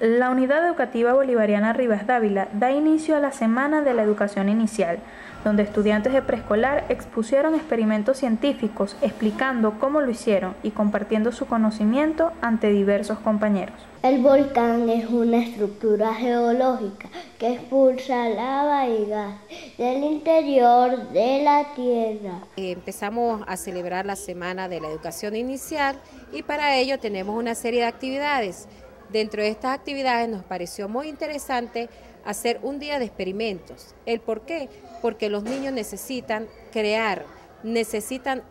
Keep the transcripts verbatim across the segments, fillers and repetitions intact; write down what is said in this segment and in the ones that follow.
La Unidad Educativa Bolivariana Rivas Dávila da inicio a la Semana de la Educación Inicial, donde estudiantes de preescolar expusieron experimentos científicos explicando cómo lo hicieron y compartiendo su conocimiento ante diversos compañeros. El volcán es una estructura geológica que expulsa lava y gas del interior de la Tierra. Empezamos a celebrar la Semana de la Educación Inicial y para ello tenemos una serie de actividades. Dentro de estas actividades nos pareció muy interesante hacer un día de experimentos. ¿El por qué? Porque los niños necesitan crear, necesitan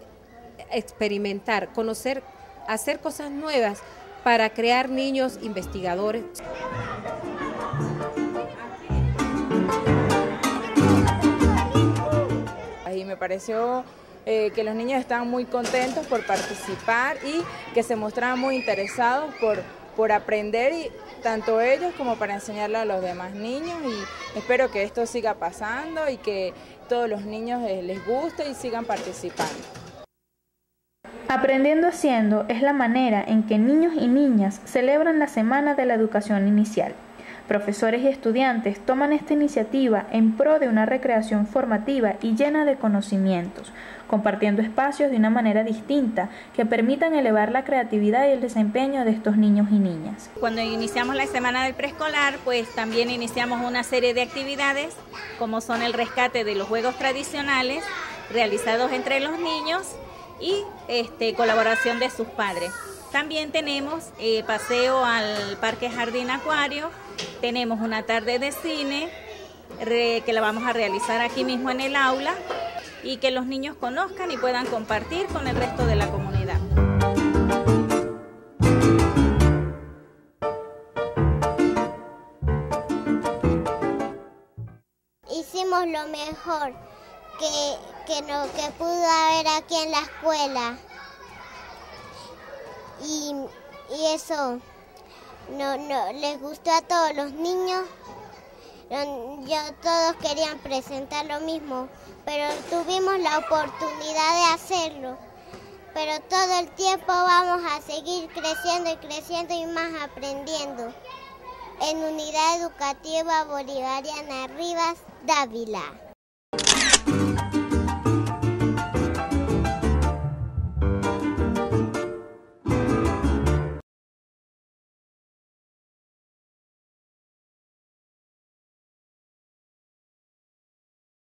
experimentar, conocer, hacer cosas nuevas para crear niños investigadores. Ahí me pareció Eh, que los niños estaban muy contentos por participar y que se mostraban muy interesados por, por aprender, y tanto ellos como para enseñarlo a los demás niños, y espero que esto siga pasando y que todos los niños eh, les guste y sigan participando. Aprendiendo haciendo es la manera en que niños y niñas celebran la Semana de la Educación Inicial. Profesores y estudiantes toman esta iniciativa en pro de una recreación formativa y llena de conocimientos, compartiendo espacios de una manera distinta que permitan elevar la creatividad y el desempeño de estos niños y niñas. Cuando iniciamos la semana del preescolar, pues también iniciamos una serie de actividades, como son el rescate de los juegos tradicionales realizados entre los niños y este, colaboración de sus padres. También tenemos eh, paseo al Parque Jardín Acuario, tenemos una tarde de cine re, que la vamos a realizar aquí mismo en el aula, y que los niños conozcan y puedan compartir con el resto de la comunidad. Hicimos lo mejor que, que, no, que pudo haber aquí en la escuela. Y, y eso no, no, les gustó a todos los niños. Yo, todos querían presentar lo mismo, pero tuvimos la oportunidad de hacerlo. Pero todo el tiempo vamos a seguir creciendo y creciendo y más aprendiendo. En Unidad Educativa Bolivariana Rivas Dávila.